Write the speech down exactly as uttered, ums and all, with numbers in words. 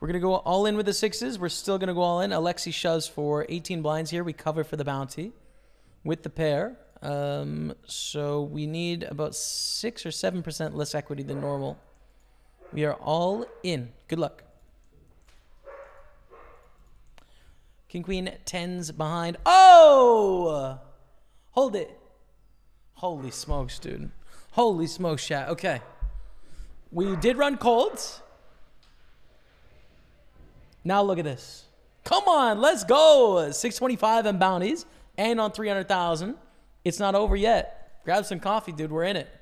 We're going to go all in with the sixes. We're still going to go all in. Alexi shoves for eighteen blinds here. We cover for the bounty with the pair. Um, so we need about six or seven percent less equity than normal. We are all in. Good luck. King, queen, tens behind. Oh! Hold it. Holy smokes, dude. Holy smokes, chat. Okay. We did run colds. Now look at this. Come on, let's go. six twenty-five on bounties and on three hundred thousand. It's not over yet. Grab some coffee, dude. We're in it.